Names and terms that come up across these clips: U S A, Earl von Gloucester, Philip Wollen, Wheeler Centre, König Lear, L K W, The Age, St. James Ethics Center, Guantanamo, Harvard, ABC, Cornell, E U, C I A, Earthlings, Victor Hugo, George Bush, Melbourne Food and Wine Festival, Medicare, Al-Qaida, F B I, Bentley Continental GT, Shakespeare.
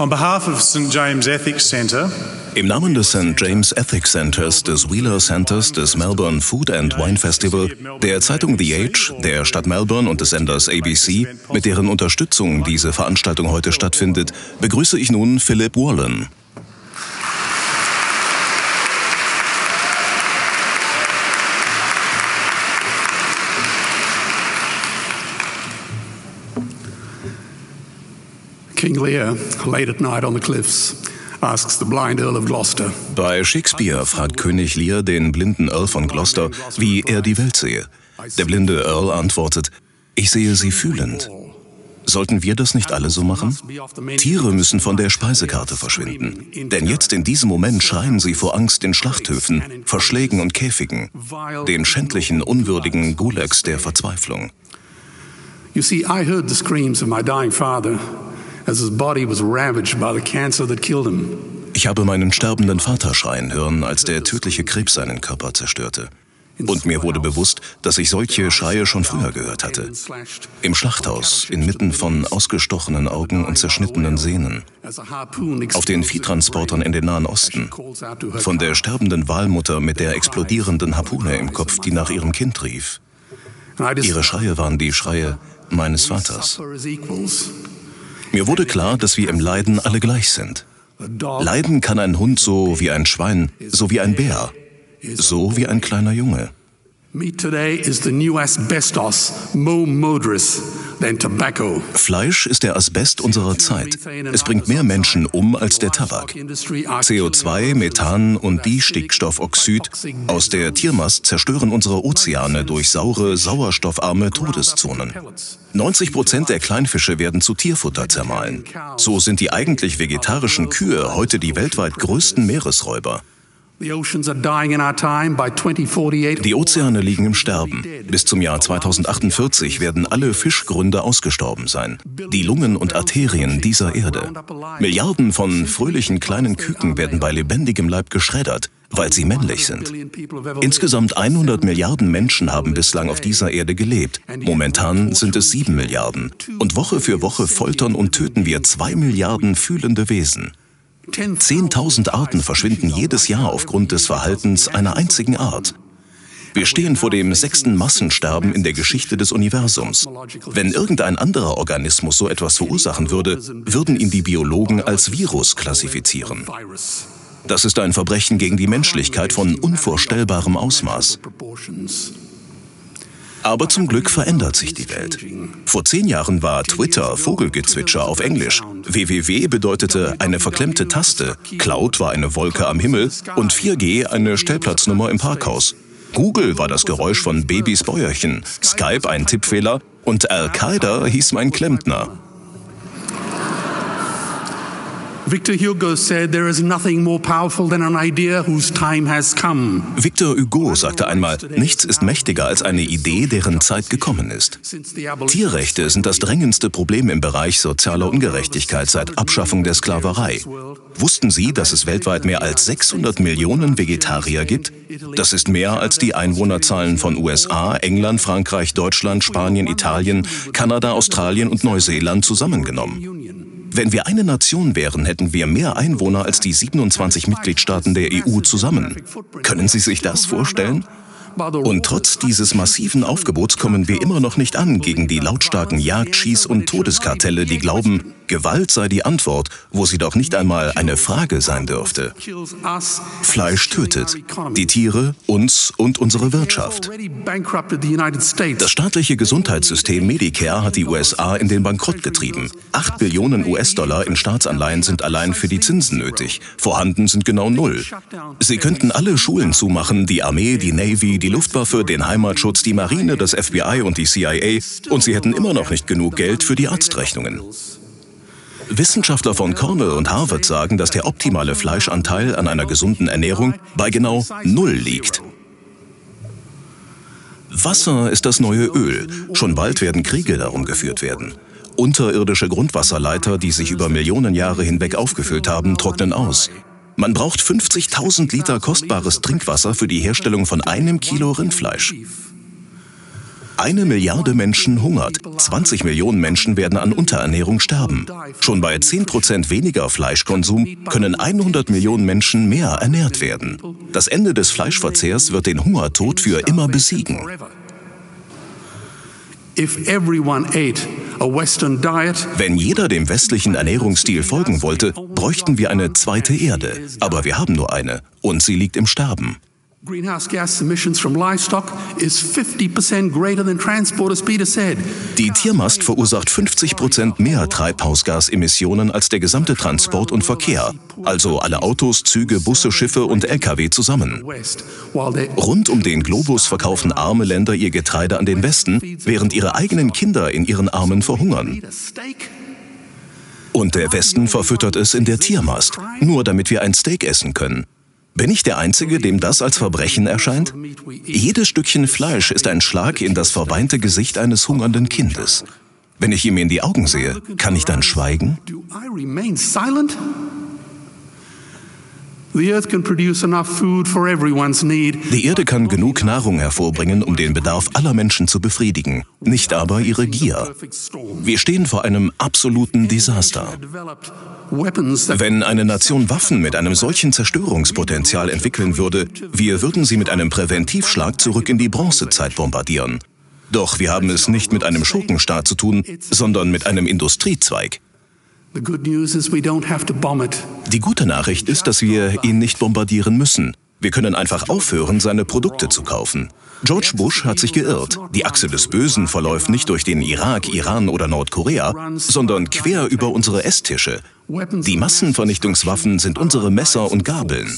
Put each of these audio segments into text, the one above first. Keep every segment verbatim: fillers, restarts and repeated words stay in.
On behalf of Saint James Ethics Center, im Namen des Saint James Ethics Centers, des Wheeler Centers, des Melbourne Food and Wine Festival, der Zeitung The Age, der Stadt Melbourne und des Senders A B C, mit deren Unterstützung diese Veranstaltung heute stattfindet, begrüße ich nun Philip Wollen. King Lear, late at night on the cliffs, asks the blind Earl of Gloucester. Bei Shakespeare fragt König Lear den blinden Earl von Gloucester, wie er die Welt sehe. Der blinde Earl antwortet, ich sehe sie fühlend. Sollten wir das nicht alle so machen? Tiere müssen von der Speisekarte verschwinden. Denn jetzt in diesem Moment schreien sie vor Angst in Schlachthöfen, Verschlägen und Käfigen, den schändlichen, unwürdigen Gulags der Verzweiflung. You see, I heard the screams of my dying father. Ich habe meinen sterbenden Vater schreien hören, als der tödliche Krebs seinen Körper zerstörte. Und mir wurde bewusst, dass ich solche Schreie schon früher gehört hatte. Im Schlachthaus, inmitten von ausgestochenen Augen und zerschnittenen Sehnen. Auf den Viehtransportern in den Nahen Osten. Von der sterbenden Walmutter mit der explodierenden Harpune im Kopf, die nach ihrem Kind rief. Ihre Schreie waren die Schreie meines Vaters. Mir wurde klar, dass wir im Leiden alle gleich sind. Leiden kann ein Hund so wie ein Schwein, so wie ein Bär, so wie ein kleiner Junge. Fleisch ist der Asbest unserer Zeit. Es bringt mehr Menschen um als der Tabak. C O zwei, Methan und Distickstoffoxid aus der Tiermast zerstören unsere Ozeane durch saure, sauerstoffarme Todeszonen. neunzig Prozent der Kleinfische werden zu Tierfutter zermahlen. So sind die eigentlich vegetarischen Kühe heute die weltweit größten Meeresräuber. Die Ozeane liegen im Sterben. Bis zum Jahr zweitausend achtundvierzig werden alle Fischgründe ausgestorben sein. Die Lungen und Arterien dieser Erde. Milliarden von fröhlichen kleinen Küken werden bei lebendigem Leib geschreddert, weil sie männlich sind. Insgesamt hundert Milliarden Menschen haben bislang auf dieser Erde gelebt. Momentan sind es sieben Milliarden. Und Woche für Woche foltern und töten wir zwei Milliarden fühlende Wesen. Zehntausend Arten verschwinden jedes Jahr aufgrund des Verhaltens einer einzigen Art. Wir stehen vor dem sechsten Massensterben in der Geschichte des Universums. Wenn irgendein anderer Organismus so etwas verursachen würde, würden ihn die Biologen als Virus klassifizieren. Das ist ein Verbrechen gegen die Menschlichkeit von unvorstellbarem Ausmaß. Aber zum Glück verändert sich die Welt. Vor zehn Jahren war Twitter Vogelgezwitscher auf Englisch. W W W bedeutete eine verklemmte Taste, Cloud war eine Wolke am Himmel und vier G eine Stellplatznummer im Parkhaus. Google war das Geräusch von Babys Bäuerchen, Skype ein Tippfehler und Al-Qaida hieß mein Klempner. Victor Hugo sagte einmal, nichts ist mächtiger als eine Idee, deren Zeit gekommen ist. Tierrechte sind das drängendste Problem im Bereich sozialer Ungerechtigkeit seit Abschaffung der Sklaverei. Wussten Sie, dass es weltweit mehr als sechshundert Millionen Vegetarier gibt? Das ist mehr als die Einwohnerzahlen von U S A, England, Frankreich, Deutschland, Spanien, Italien, Kanada, Australien und Neuseeland zusammengenommen. Wenn wir eine Nation wären, hätten wir mehr Einwohner als die siebenundzwanzig Mitgliedstaaten der E U zusammen. Können Sie sich das vorstellen? Und trotz dieses massiven Aufgebots kommen wir immer noch nicht an gegen die lautstarken Jagd-, Schieß- und Todeskartelle, die glauben, Gewalt sei die Antwort, wo sie doch nicht einmal eine Frage sein dürfte. Fleisch tötet die Tiere, uns und unsere Wirtschaft. Das staatliche Gesundheitssystem Medicare hat die U S A in den Bankrott getrieben. acht Billionen U S Dollar in Staatsanleihen sind allein für die Zinsen nötig. Vorhanden sind genau null. Sie könnten alle Schulen zumachen, die Armee, die Navy, die Luftwaffe, den Heimatschutz, die Marine, das F B I und die C I A und sie hätten immer noch nicht genug Geld für die Arztrechnungen. Wissenschaftler von Cornell und Harvard sagen, dass der optimale Fleischanteil an einer gesunden Ernährung bei genau null liegt. Wasser ist das neue Öl. Schon bald werden Kriege darum geführt werden. Unterirdische Grundwasserleiter, die sich über Millionen Jahre hinweg aufgefüllt haben, trocknen aus. Man braucht fünfzigtausend Liter kostbares Trinkwasser für die Herstellung von einem Kilo Rindfleisch. Eine Milliarde Menschen hungert, zwanzig Millionen Menschen werden an Unterernährung sterben. Schon bei zehn Prozent weniger Fleischkonsum können hundert Millionen Menschen mehr ernährt werden. Das Ende des Fleischverzehrs wird den Hungertod für immer besiegen. Wenn jeder dem westlichen Ernährungsstil folgen wollte, bräuchten wir eine zweite Erde. Aber wir haben nur eine und sie liegt im Sterben. Die Tiermast verursacht fünfzig Prozent mehr Treibhausgasemissionen als der gesamte Transport und Verkehr, also alle Autos, Züge, Busse, Schiffe und L K W zusammen. Rund um den Globus verkaufen arme Länder ihr Getreide an den Westen, während ihre eigenen Kinder in ihren Armen verhungern. Und der Westen verfüttert es in der Tiermast, nur damit wir ein Steak essen können. Bin ich der Einzige, dem das als Verbrechen erscheint? Jedes Stückchen Fleisch ist ein Schlag in das verweinte Gesicht eines hungernden Kindes. Wenn ich ihm in die Augen sehe, kann ich dann schweigen? Die Erde kann genug Nahrung hervorbringen, um den Bedarf aller Menschen zu befriedigen, nicht aber ihre Gier. Wir stehen vor einem absoluten Desaster. Wenn eine Nation Waffen mit einem solchen Zerstörungspotenzial entwickeln würde, wir würden sie mit einem Präventivschlag zurück in die Bronzezeit bombardieren. Doch wir haben es nicht mit einem Schurkenstaat zu tun, sondern mit einem Industriezweig. Die gute Nachricht ist, dass wir ihn nicht bombardieren müssen. Wir können einfach aufhören, seine Produkte zu kaufen. George Bush hat sich geirrt. Die Achse des Bösen verläuft nicht durch den Irak, Iran oder Nordkorea, sondern quer über unsere Esstische. Die Massenvernichtungswaffen sind unsere Messer und Gabeln.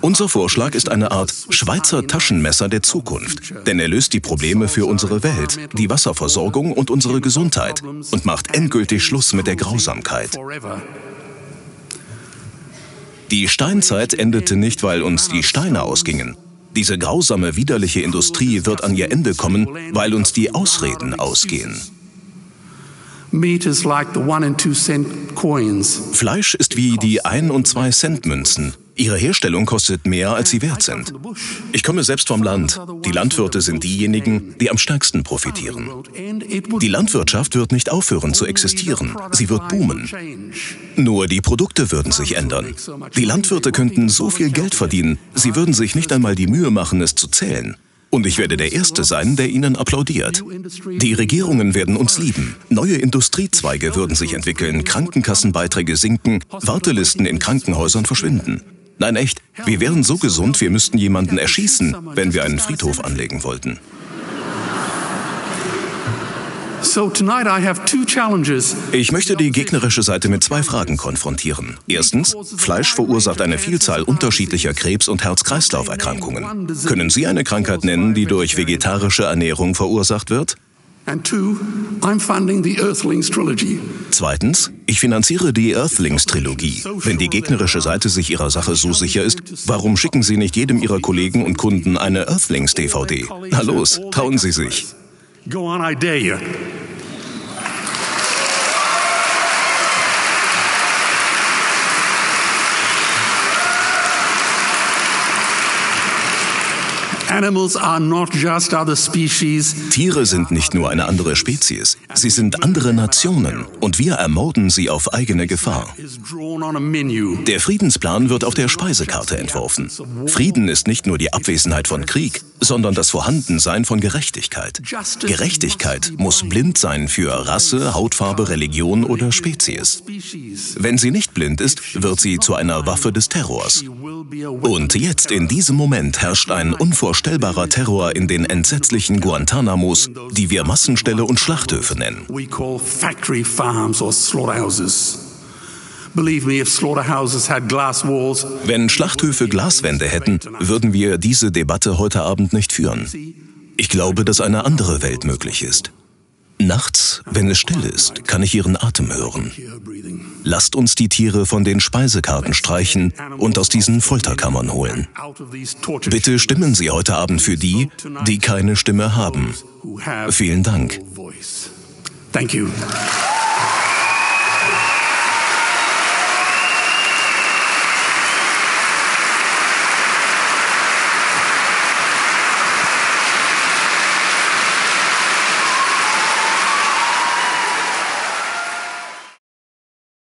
Unser Vorschlag ist eine Art Schweizer Taschenmesser der Zukunft, denn er löst die Probleme für unsere Welt, die Wasserversorgung und unsere Gesundheit und macht endgültig Schluss mit der Grausamkeit. Die Steinzeit endete nicht, weil uns die Steine ausgingen. Diese grausame, widerliche Industrie wird an ihr Ende kommen, weil uns die Ausreden ausgehen. Fleisch ist wie die ein- und zwei-Cent-Münzen. Ihre Herstellung kostet mehr, als sie wert sind. Ich komme selbst vom Land. Die Landwirte sind diejenigen, die am stärksten profitieren. Die Landwirtschaft wird nicht aufhören zu existieren. Sie wird boomen. Nur die Produkte würden sich ändern. Die Landwirte könnten so viel Geld verdienen, sie würden sich nicht einmal die Mühe machen, es zu zählen. Und ich werde der Erste sein, der ihnen applaudiert. Die Regierungen werden uns lieben. Neue Industriezweige würden sich entwickeln, Krankenkassenbeiträge sinken, Wartelisten in Krankenhäusern verschwinden. Nein, echt, wir wären so gesund, wir müssten jemanden erschießen, wenn wir einen Friedhof anlegen wollten. Ich möchte die gegnerische Seite mit zwei Fragen konfrontieren. Erstens, Fleisch verursacht eine Vielzahl unterschiedlicher Krebs- und Herz-Kreislauf-Erkrankungen. Können Sie eine Krankheit nennen, die durch vegetarische Ernährung verursacht wird? Zweitens, ich finanziere die Earthlings-Trilogie. Wenn die gegnerische Seite sich ihrer Sache so sicher ist, warum schicken Sie nicht jedem Ihrer Kollegen und Kunden eine Earthlings-D V D? Na los, trauen Sie sich. Tiere sind nicht nur eine andere Spezies, sie sind andere Nationen und wir ermorden sie auf eigene Gefahr. Der Friedensplan wird auf der Speisekarte entworfen. Frieden ist nicht nur die Abwesenheit von Krieg, sondern das Vorhandensein von Gerechtigkeit. Gerechtigkeit muss blind sein für Rasse, Hautfarbe, Religion oder Spezies. Wenn sie nicht blind ist, wird sie zu einer Waffe des Terrors. Und jetzt in diesem Moment herrscht ein unvorstellbarer Unvorstellbarer Terror in den entsetzlichen Guantanamos, die wir Massenställe und Schlachthöfe nennen. Wenn Schlachthöfe Glaswände hätten, würden wir diese Debatte heute Abend nicht führen. Ich glaube, dass eine andere Welt möglich ist. Nachts, wenn es still ist, kann ich ihren Atem hören. Lasst uns die Tiere von den Speisekarten streichen und aus diesen Folterkammern holen. Bitte stimmen Sie heute Abend für die, die keine Stimme haben. Vielen Dank.